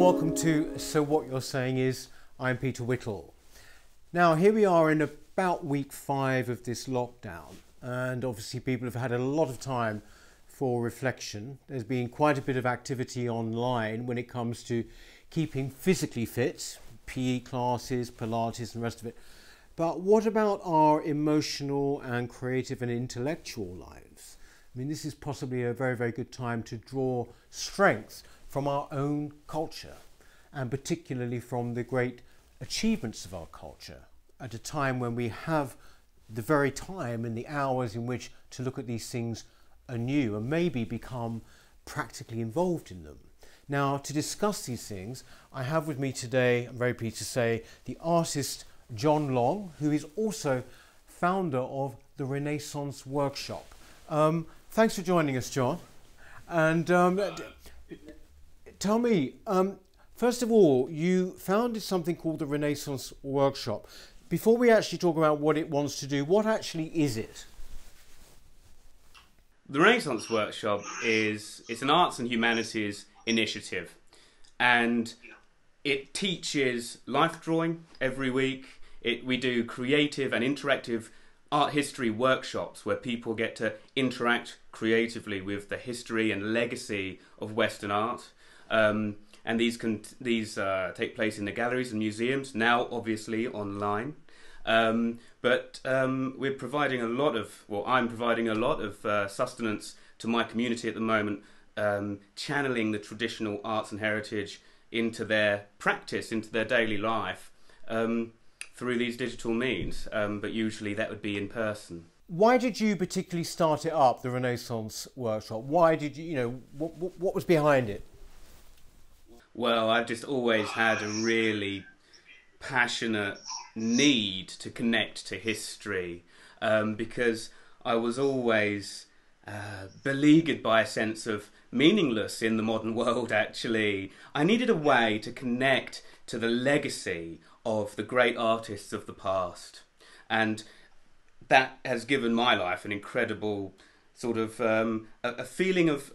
welcome to So What You're Saying Is. I'm Peter Whittle. Now here we are in about week 5 of this lockdown, and obviously people have had a lot of time for reflection. There's been quite a bit of activity online when it comes to keeping physically fit, PE classes, Pilates and the rest of it. But what about our emotional and creative and intellectual lives? I mean, this is possibly a very, very good time to draw strength from our own culture, and particularly from the great achievements of our culture, at a time when we have the very time and the hours in which to look at these things anew and maybe become practically involved in them. Now, to discuss these things, I have with me today, I'm very pleased to say, the artist Jon Long, who is also founder of the Renaissance Workshop. Thanks for joining us, Jon. And tell me, first of all, you founded something called the Renaissance Workshop. Before we actually talk about what it wants to do, what actually is it? The Renaissance Workshop is an arts and humanities initiative, and it teaches life drawing every week. We do creative and interactive art history workshops where people get to interact creatively with the history and legacy of Western art, and these take place in the galleries and museums, now obviously online. We're providing a lot of, well, I'm providing a lot of sustenance to my community at the moment, channeling the traditional arts and heritage into their practice, into their daily life, through these digital means, but usually that would be in person. Why did you particularly start it up, the Renaissance Workshop? Why did you, what was behind it? Well, I've just always had a really passionate need to connect to history, because I was always beleaguered by a sense of meaninglessness in the modern world, actually. I needed a way to connect to the legacy of the great artists of the past, and that has given my life an incredible sort of a feeling of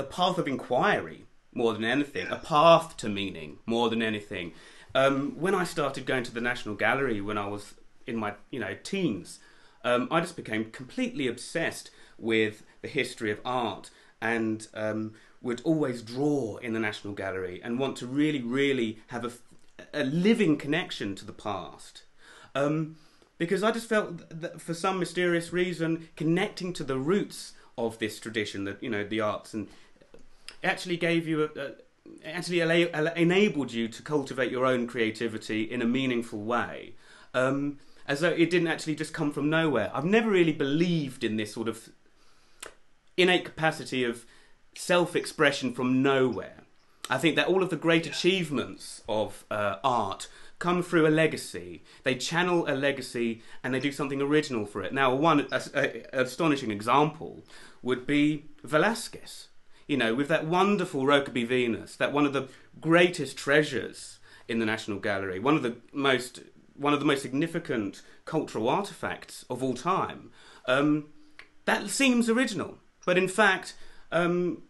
a path of inquiry more than anything, a path to meaning more than anything. When I started going to the National Gallery when I was in my teens, I just became completely obsessed with the history of art, and would always draw in the National Gallery and want to really, really have a living connection to the past. Because I just felt that for some mysterious reason, connecting to the roots of this tradition, that, the arts, and actually gave you enabled you to cultivate your own creativity in a meaningful way. As though it didn't actually just come from nowhere. I've never really believed in this sort of innate capacity of self-expression from nowhere. I think that all of the great achievements of art come through a legacy. They channel a legacy and they do something original for it. Now, an astonishing example would be Velázquez. With that wonderful Rokeby Venus, that one of the greatest treasures in the National Gallery, one of the most significant cultural artifacts of all time. That seems original, but in fact,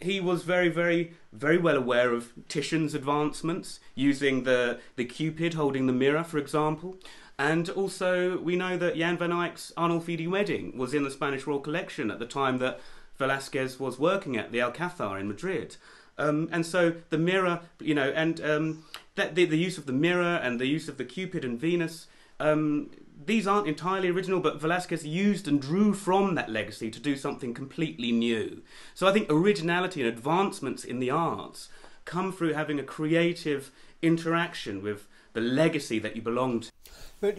he was very, very, very well aware of Titian's advancements, using the Cupid holding the mirror, for example. And also, we know that Jan van Eyck's Arnolfini Wedding was in the Spanish Royal Collection at the time that Velázquez was working at the Alcázar in Madrid. And so the mirror, the use of the mirror and the use of the Cupid and Venus, these aren't entirely original, but Velázquez used and drew from that legacy to do something completely new. So I think originality and advancements in the arts come through having a creative interaction with the legacy that you belong to. But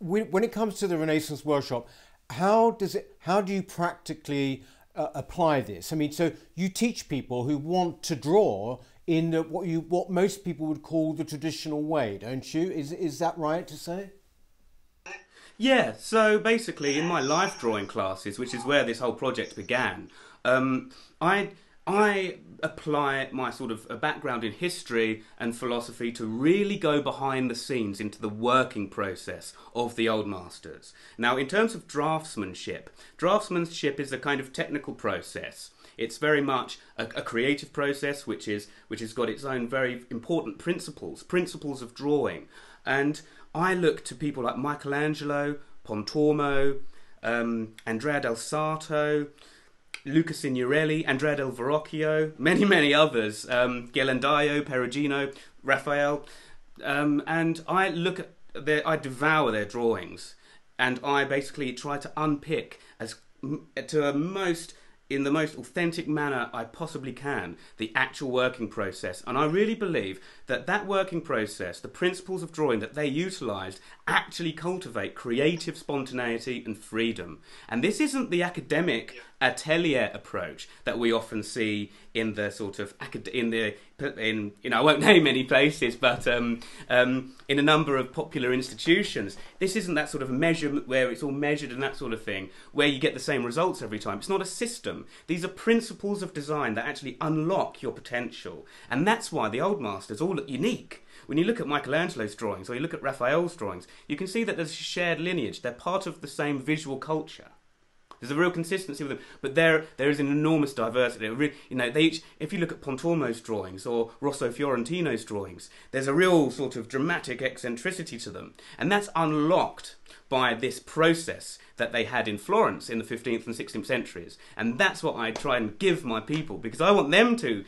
when it comes to the Renaissance Workshop, how do you practically apply this? I mean, so you teach people who want to draw in what most people would call the traditional way, don't you? Is that right to say? Yeah, so basically in my life drawing classes, which is where this whole project began, I I apply my sort of background in history and philosophy to really go behind the scenes into the working process of the old masters. Now, in terms of draftsmanship, draftsmanship is a kind of technical process. It's very much a creative process which has got its own very important principles, principles of drawing. And I look to people like Michelangelo, Pontormo, Andrea del Sarto, Luca Signorelli, Andrea del Verrocchio, many others, Ghirlandaio, Perugino, Raphael, and I look at their, I devour their drawings, and I basically try to unpick as to a most in the most authentic manner I possibly can the actual working process. And I really believe that that working process, the principles of drawing that they utilised, actually cultivate creative spontaneity and freedom. And this isn't the academic atelier approach that we often see in the sort of you know, I won't name any places, but in a number of popular institutions. This isn't that sort of measurement where it's all measured and that sort of thing, where you get the same results every time. It's not a system. These are principles of design that actually unlock your potential. And that's why the old masters all look unique. When you look at Michelangelo's drawings or you look at Raphael's drawings, you can see that there's a shared lineage. They're part of the same visual culture. There's a real consistency with them, but there is an enormous diversity. You know, they each, if you look at Pontormo's drawings or Rosso Fiorentino's drawings, there's a real sort of dramatic eccentricity to them, and that's unlocked by this process that they had in Florence in the 15th and 16th centuries. And that's what I try and give my people, because I want them to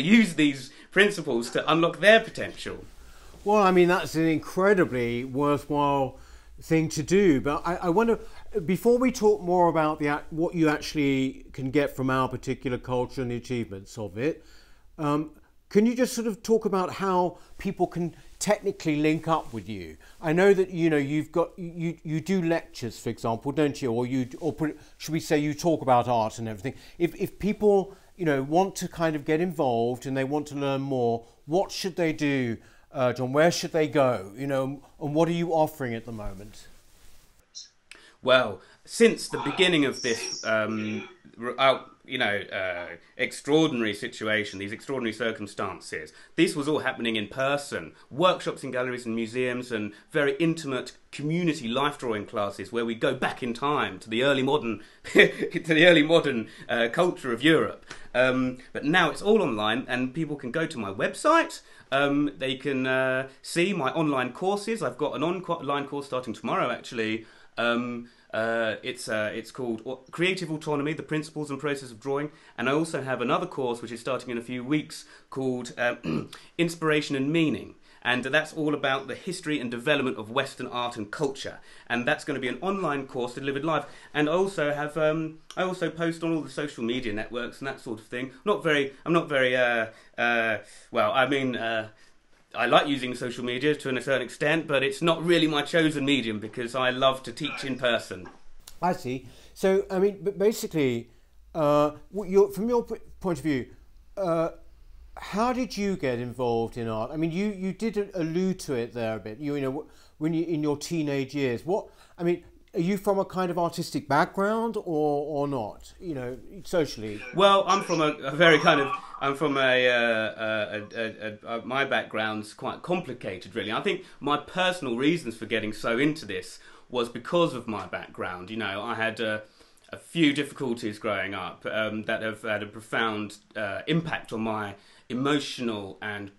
use these principles to unlock their potential. Well, I mean, that's an incredibly worthwhile thing to do, but I wonder, before we talk more about the, what you actually can get from our particular culture and the achievements of it, can you just sort of talk about how people can technically link up with you? I know that, you know, you've got, you do lectures, for example, don't you? Or you, or should we say you talk about art and everything. If people, you know, want to kind of get involved and they want to learn more, what should they do, Jon? Where should they go? You know, and what are you offering at the moment? Well, since the beginning of this, you know, extraordinary situation, these extraordinary circumstances, this was all happening in person. Workshops in galleries and museums and very intimate community life drawing classes where we go back in time to the early modern, culture of Europe. But now it's all online, and people can go to my website. They can see my online courses. I've got an online course starting tomorrow, actually. It's called Creative Autonomy, the Principles and Process of Drawing, and I also have another course which is starting in a few weeks called Inspiration and Meaning, and that's all about the history and development of Western art and culture, and that's going to be an online course delivered live. And I also have I also post on all the social media networks and that sort of thing. I like using social media to a certain extent, but it's not really my chosen medium because I love to teach in person. I see. So, I mean, but basically, from your point of view, how did you get involved in art? I mean, you did allude to it there a bit. You know, when you in your teenage years, what I mean, are you from a kind of artistic background or not? You know, socially. Well, I'm from a very kind of. I'm from my background's quite complicated, really. I think my personal reasons for getting so into this was because of my background. You know, I had a few difficulties growing up that have had a profound impact on my emotional and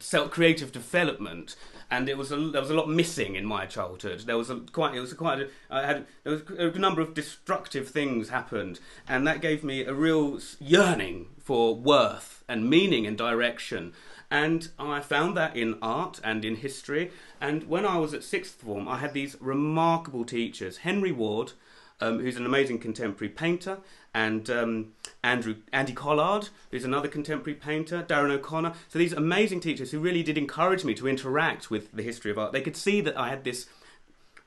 self-creative development, and there was a lot missing in my childhood. There was a number of destructive things happened, and that gave me a real yearning for worth and meaning and direction. And I found that in art and in history. And when I was at sixth form, I had these remarkable teachers: Henry Ward, who's an amazing contemporary painter, and Andy Collard, who's another contemporary painter, Darren O'Connor. So these amazing teachers who really did encourage me to interact with the history of art. They could see that I had this,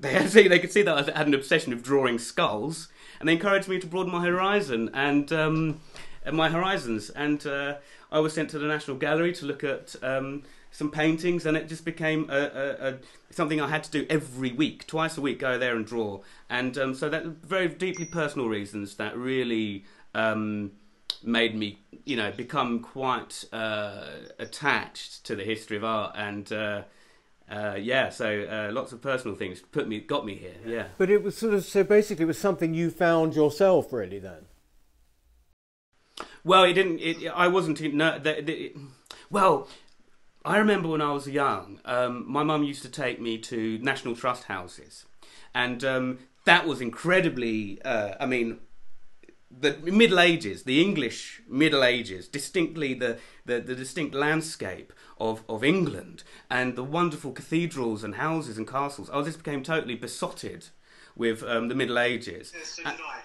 they could see that I had an obsession of drawing skulls, and they encouraged me to broaden my horizon and my horizons. And I was sent to the National Gallery to look at some paintings, and it just became something I had to do every week, twice a week, go there and draw. And so that very deeply personal reasons that really made me, you know, become quite attached to the history of art, and yeah, so lots of personal things got me here. Yeah. But it was sort of, so basically it was something you found yourself, really, then. Well, it didn't. I wasn't. Well, I remember when I was young, my mum used to take me to National Trust houses, and that was incredibly. I mean, the Middle Ages, the English Middle Ages, distinctly the distinct landscape of England and the wonderful cathedrals and houses and castles. I just became totally besotted with the Middle Ages. Yes, so did I.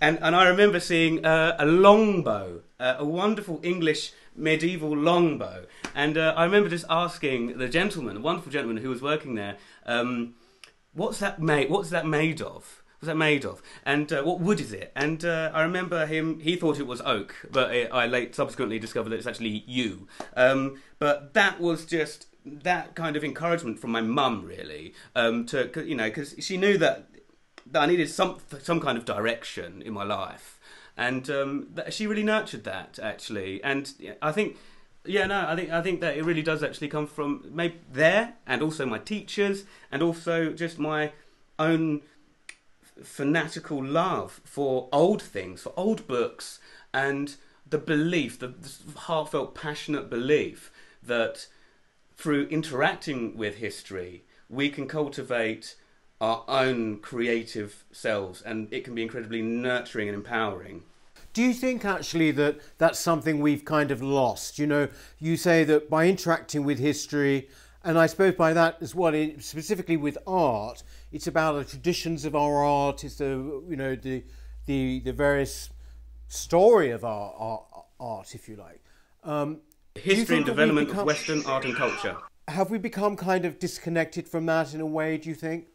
And I remember seeing a longbow, a wonderful English medieval longbow. And I remember just asking the gentleman, the wonderful gentleman who was working there, what's that made of? What's that made of? And what wood is it? And I remember him, he thought it was oak, but I subsequently discovered that it's actually yew. But that was just that kind of encouragement from my mum, really, to, you know, because she knew that I needed some kind of direction in my life, and she really nurtured that, actually. And I think, yeah, no, I think that it really does actually come from maybe there, and also my teachers, and also just my own fanatical love for old things, for old books, and the belief, the heartfelt, passionate belief that through interacting with history, we can cultivate our own creative selves, and it can be incredibly nurturing and empowering. Do you think actually that that's something we've kind of lost? You know, you say that by interacting with history, and I suppose by that as well, specifically with art, it's about the traditions of our art, it's the, you know, the various story of our art, if you like. History and development of Western art and culture. Have we become kind of disconnected from that in a way, do you think?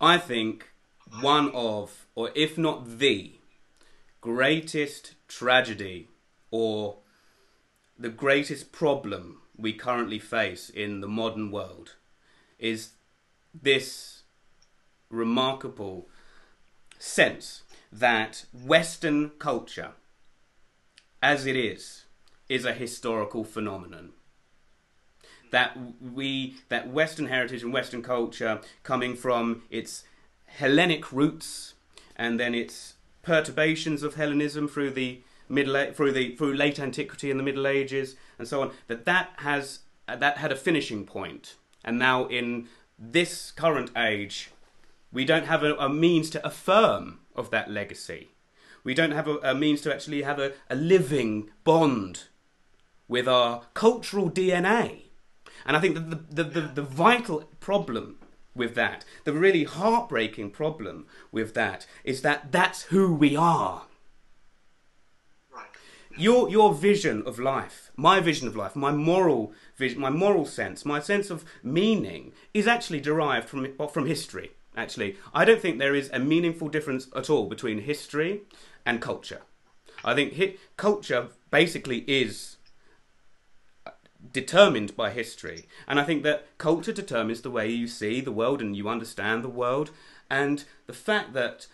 I think one of, or if not the greatest tragedy or the greatest problem we currently face in the modern world is this remarkable sense that Western culture, as it is a historical phenomenon. That Western heritage and Western culture, coming from its Hellenic roots and then its perturbations of Hellenism through the through late antiquity and the Middle Ages and so on, that had a finishing point, and now in this current age, we don't have a means to affirm of that legacy. We don't have a means to actually have a living bond with our cultural DNA. And I think that the vital problem with that, the really heartbreaking problem with that, is that that's who we are. Right. Your vision of life, my vision of life, my moral vision, my moral sense, my sense of meaning is actually derived from history, actually. I don't think there is a meaningful difference at all between history and culture. I think culture basically is determined by history, and I think that culture determines the way you see the world and you understand the world, and the fact that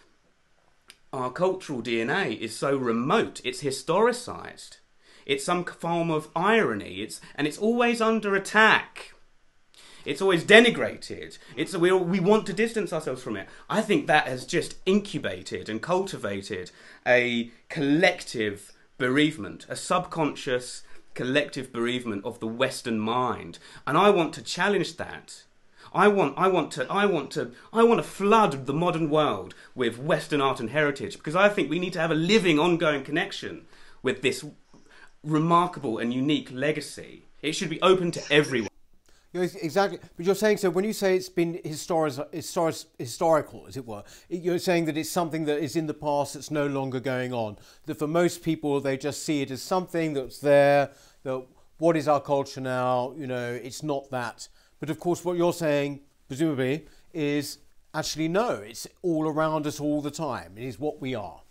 our cultural DNA is so remote, it's historicized, it's some form of irony, it's always under attack, it's always denigrated, we want to distance ourselves from it. I think that has just incubated and cultivated a collective bereavement, a subconscious collective bereavement of the Western mind, and I want to challenge that. I want to flood the modern world with Western art and heritage, because I think we need to have a living, ongoing connection with this remarkable and unique legacy. It should be open to everyone. Exactly, but you're saying, so when you say it's been historical, as it were, you're saying that it's something that is in the past, that's no longer going on. That for most people, they just see it as something that's there, that what is our culture now, you know, it's not that. But of course, what you're saying, presumably, is actually no, it's all around us all the time. It is what we are.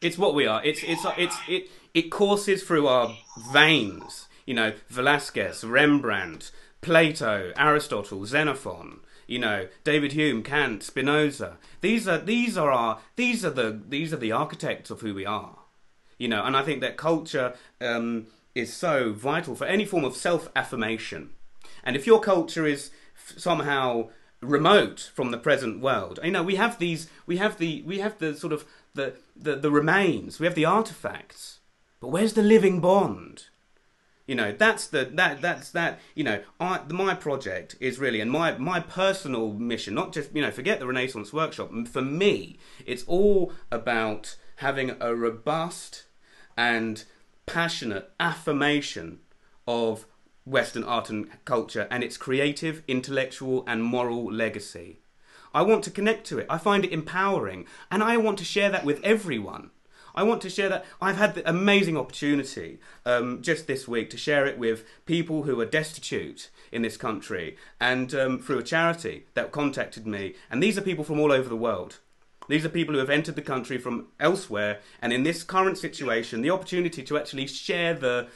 It's what we are. It courses through our veins. You know, Velázquez, Rembrandt, Plato, Aristotle, Xenophon. you know, David Hume, Kant, Spinoza. These are the architects of who we are, you know. And I think that culture is so vital for any form of self-affirmation. And if your culture is somehow remote from the present world, you know, we have the remains, we have the artifacts, but where's the living bond? You know, my project is really, and my personal mission, not just, you know, forget the Renaissance Workshop. For me, it's all about having a robust and passionate affirmation of Western art and culture and its creative, intellectual and moral legacy. I want to connect to it. I find it empowering, and I want to share that with everyone. I want to share that. I've had the amazing opportunity just this week to share it with people who are destitute in this country, and through a charity that contacted me. And these are people from all over the world. These are people who have entered the country from elsewhere, and in this current situation, the opportunity to actually share the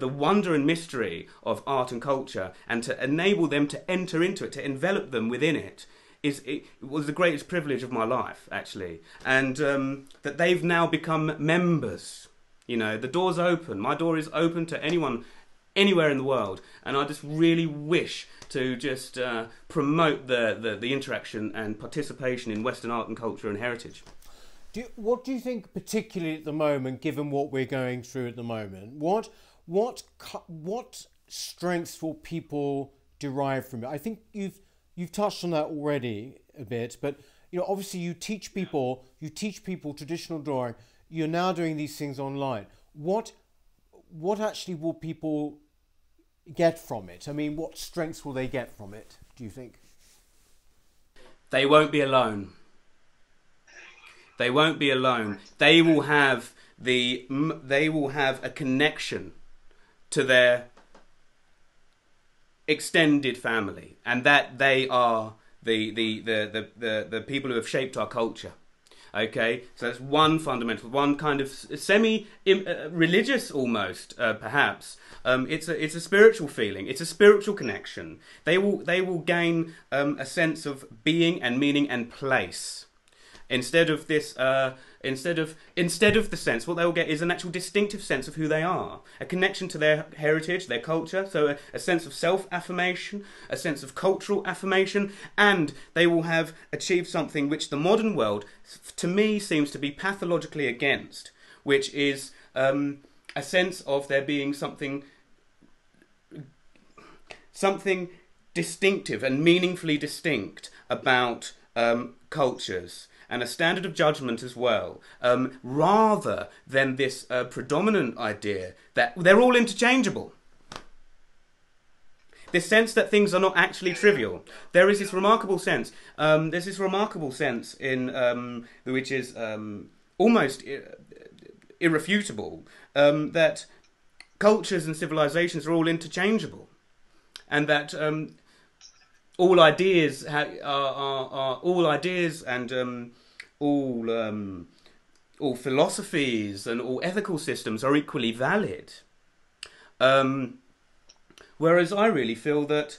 wonder and mystery of art and culture, and to enable them to enter into it, to envelop them within it, it was the greatest privilege of my life, actually. And that they've now become members. You know, the door's open. My door is open to anyone, anywhere in the world. And I just really wish to just promote the interaction and participation in Western art and culture and heritage. What do you think, particularly at the moment, given what we're going through at the moment, what strengths will people derive from it? I think you've touched on that already a bit, but you know, obviously you teach people traditional drawing. You're now doing these things online. What actually will people get from it? I mean, what strengths will they get from it, do you think? They won't be alone. They won't be alone. They will have a connection to their extended family, and that they are the people who have shaped our culture. Okay, so that's one fundamental, one kind of semi-religious almost, perhaps. It's a spiritual feeling. It's a spiritual connection. They will gain a sense of being and meaning and place. Instead of this, instead of the sense, what they will get is an actual distinctive sense of who they are, a connection to their heritage, their culture, so a sense of self-affirmation, a sense of cultural affirmation, and they will have achieved something which the modern world, to me, seems to be pathologically against, which is a sense of there being something distinctive and meaningfully distinct about cultures, and a standard of judgment as well, rather than this predominant idea that they're all interchangeable. This sense that things are not actually trivial. There is this remarkable sense. There's this remarkable sense in which is almost irrefutable, that cultures and civilizations are all interchangeable, and that all philosophies and all ethical systems are equally valid. Whereas I really feel that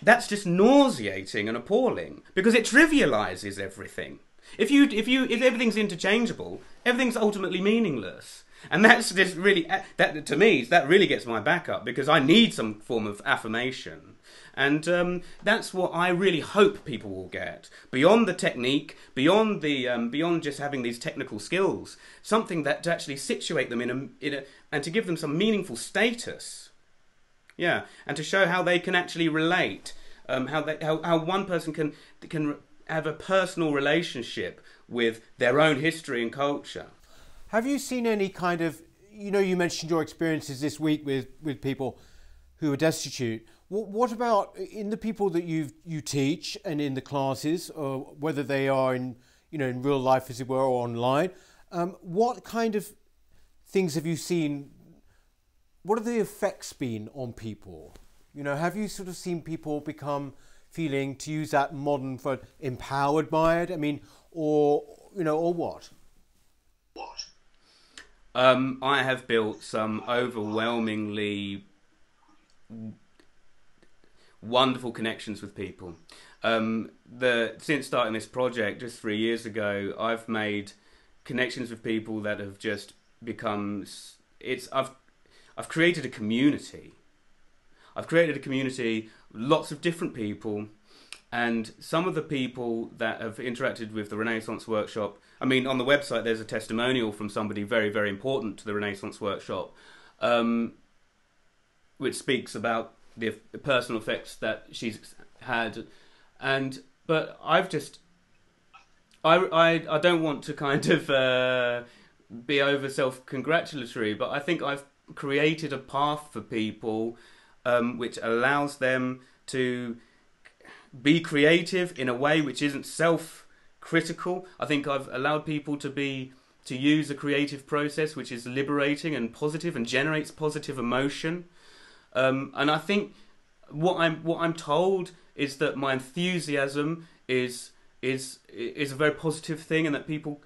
that's just nauseating and appalling, because it trivializes everything. If everything's interchangeable, everything's ultimately meaningless. And that's just really, to me, that really gets my back up, because I need some form of affirmation. And that's what I really hope people will get, beyond the technique, beyond the beyond just having these technical skills, something that to actually situate them in a and to give them some meaningful status, yeah, and to show how they can actually relate, how one person can have a personal relationship with their own history and culture. Have you seen any kind of, you know, you mentioned your experiences this week with people who are destitute. What about in the people that you teach and in the classes, or whether they are in, you know, in real life as it were or online? What kind of things have you seen? What have the effects been on people? You know, have you sort of seen people become feeling, to use that modern word, empowered by it? I mean, or you know, or what? What? I have built some overwhelmingly wonderful connections with people. Since starting this project just 3 years ago, I've made connections with people that have just become... I've created a community. I've created a community, lots of different people, and some of the people that have interacted with the Renaissance Workshop... I mean, on the website there's a testimonial from somebody very, very important to the Renaissance Workshop, which speaks about the personal effects that she's had. But I've just... I don't want to kind of be over self-congratulatory, but I think I've created a path for people which allows them to be creative in a way which isn't self-critical. I think I've allowed people to use a creative process which is liberating and positive and generates positive emotion. And I think what I'm told is that my enthusiasm is a very positive thing, and that people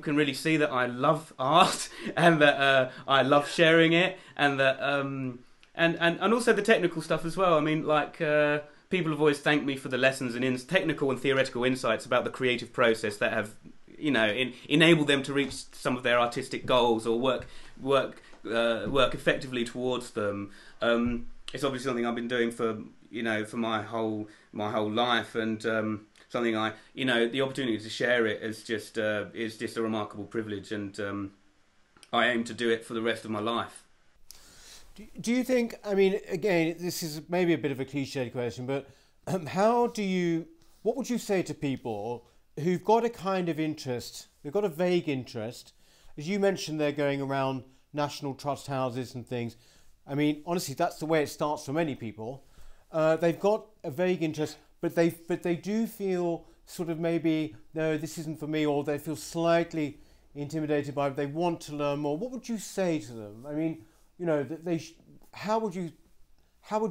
can really see that I love art and that I love sharing it, and that and also the technical stuff as well. I mean, like people have always thanked me for the lessons and technical and theoretical insights about the creative process that have, you know, enabled them to reach some of their artistic goals or work effectively towards them. It's obviously something I've been doing for, you know, for my whole life, and something I, you know, the opportunity to share it is just a remarkable privilege, and I aim to do it for the rest of my life. Do you think, I mean, again, this is maybe a bit of a cliched question, but what would you say to people who've got a kind of interest, they've got a vague interest, as you mentioned, they're going around National Trust houses and things. I mean, honestly, that's the way it starts for many people. They've got a vague interest, but they do feel sort of maybe, no, this isn't for me, or they feel slightly intimidated by it. They want to learn more. What would you say to them? I mean, you know, that they how would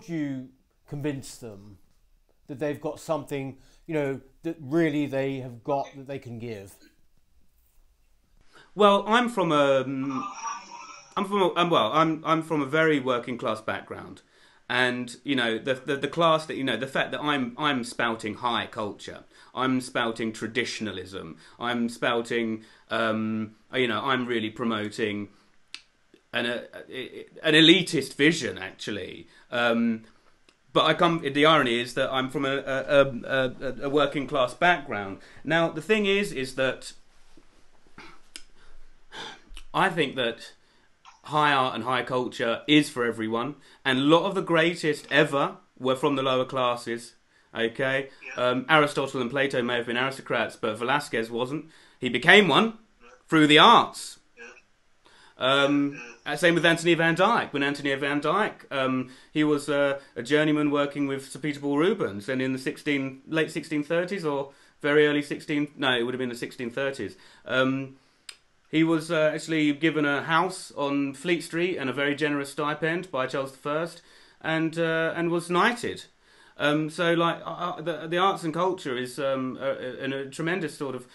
you convince them that they've got something, you know, that really they have got that they can give? Well, I'm from a very working class background. And, you know, the class that, you know, the fact that I'm spouting high culture, I'm spouting traditionalism, I'm spouting, you know, I'm really promoting an elitist vision, actually. But the irony is that I'm from a working class background. Now, the thing is that I think that high art and high culture is for everyone, and a lot of the greatest ever were from the lower classes, okay? Aristotle and Plato may have been aristocrats, but Velázquez wasn't. He became one through the arts. Same with Antony Van Dyck. When Antony Van Dyck, he was a journeyman working with Sir Peter Paul Rubens, and in the late 1630s, or very early 16... No, it would have been the 1630s. He was actually given a house on Fleet Street and a very generous stipend by Charles I, and was knighted. So, like, the arts and culture is a tremendous sort of.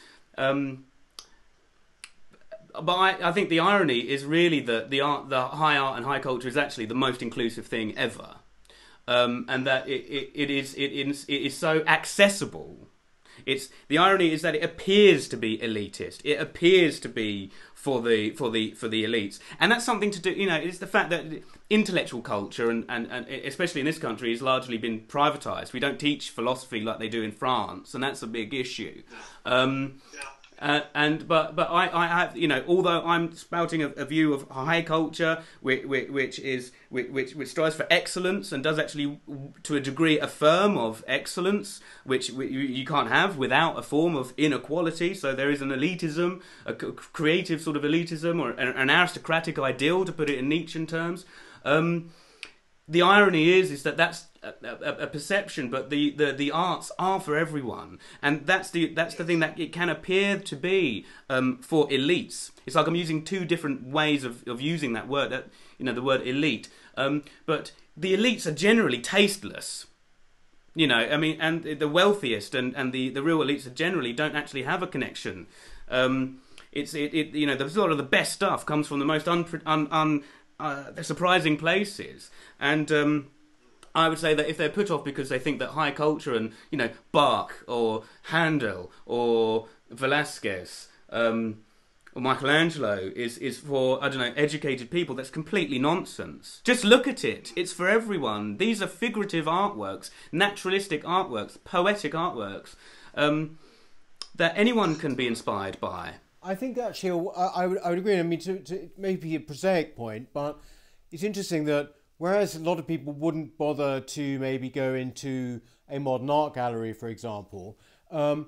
But I think the irony is really that the high art and high culture is actually the most inclusive thing ever, and that it is so accessible. The irony is that it appears to be elitist. It appears to be for the elites, and that's something to do. You know, it's the fact that intellectual culture and especially in this country has largely been privatized. We don't teach philosophy like they do in France, and that's a big issue. But I have, you know, although I'm spouting a view of high culture, which strives for excellence and does actually, to a degree, affirm of excellence, which you can't have without a form of inequality. So there is an elitism, a creative sort of elitism, or an aristocratic ideal, to put it in Nietzschean terms. The irony is that that's a perception, but the arts are for everyone, and that's the thing that it can appear to be for elites. It's like I'm using two different ways of using that word, that, you know, the word elite. But the elites are generally tasteless, you know. I mean, and the wealthiest and the real elites are generally don't actually have a connection. You know, a lot of the best stuff comes from the most surprising places, and I would say that if they're put off because they think that high culture and, you know, Bach or Handel or Velázquez or Michelangelo is for, I don't know, educated people, that's completely nonsense. Just look at it. It's for everyone. These are figurative artworks, naturalistic artworks, poetic artworks that anyone can be inspired by. I think actually I would agree. I mean, to maybe a prosaic point, but it's interesting that whereas a lot of people wouldn't bother to maybe go into a modern art gallery, for example, you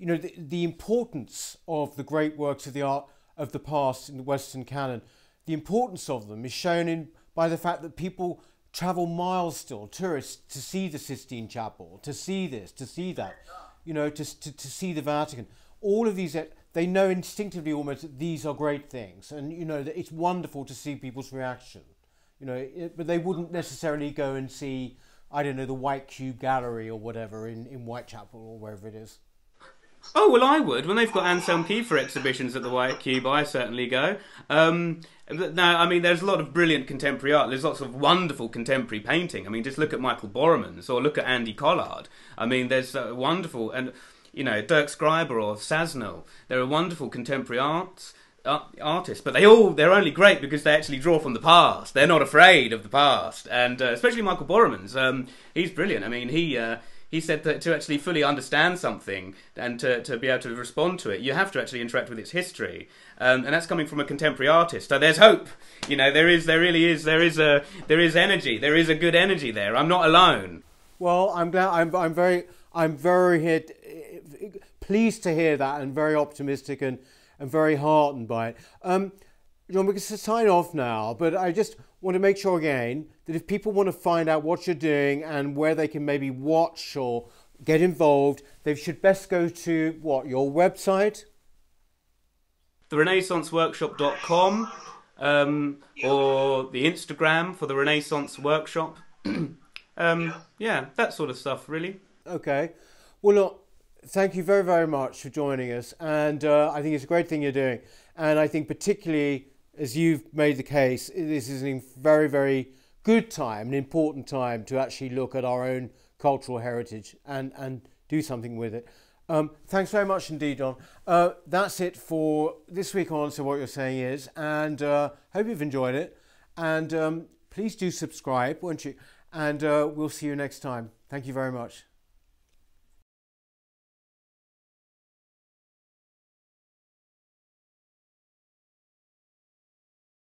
know, the importance of the great works of the art of the past in the Western canon, the importance of them is shown in by the fact that people travel miles still, tourists, to see the Sistine Chapel, to see this, to see that, you know, to see the Vatican. All of these, they know instinctively almost that these are great things, and you know that it's wonderful to see people's reaction. You know, but they wouldn't necessarily go and see, I don't know, the White Cube Gallery or whatever in Whitechapel or wherever it is. Oh, well, I would. When they've got Anselm Kiefer exhibitions at the White Cube, I certainly go. No, I mean, there's a lot of brilliant contemporary art. There's lots of wonderful contemporary painting. I mean, just look at Michael Borremans or look at Andy Collard. I mean, there's wonderful, and, you know, Dirk Schreiber or Sazonal. There are wonderful contemporary artists, but they're only great because they actually draw from the past. They're not afraid of the past, and especially Michael Borremans. He's brilliant. I mean, he said that to actually fully understand something and to be able to respond to it, you have to actually interact with its history, and that's coming from a contemporary artist. So there's hope. You know, there is energy. There is a good energy there. I'm not alone. Well, I'm glad. I'm very pleased to hear that, and very optimistic and very heartened by it. Jon, we can sign off now, but I just want to make sure again that if people want to find out what you're doing and where they can maybe watch or get involved, they should best go to, what, your website? TheRenaissanceWorkshop.com or the Instagram for The Renaissance Workshop. Yeah, that sort of stuff, really. Okay. Well, look, thank you very, very much for joining us, and I think it's a great thing you're doing, and I think particularly as you've made the case, this is a very, very good time, an important time to actually look at our own cultural heritage and do something with it. Thanks very much indeed, Jon. That's it for this week on So What You're Saying Is, and hope you've enjoyed it, and please do subscribe, won't you, and we'll see you next time. Thank you very much.